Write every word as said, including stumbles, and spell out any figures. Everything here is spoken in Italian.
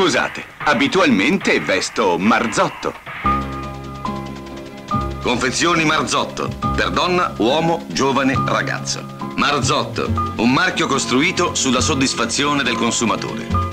Scusate, abitualmente vesto Marzotto. Confezioni Marzotto, per donna, uomo, giovane, ragazzo. Marzotto, un marchio costruito sulla soddisfazione del consumatore.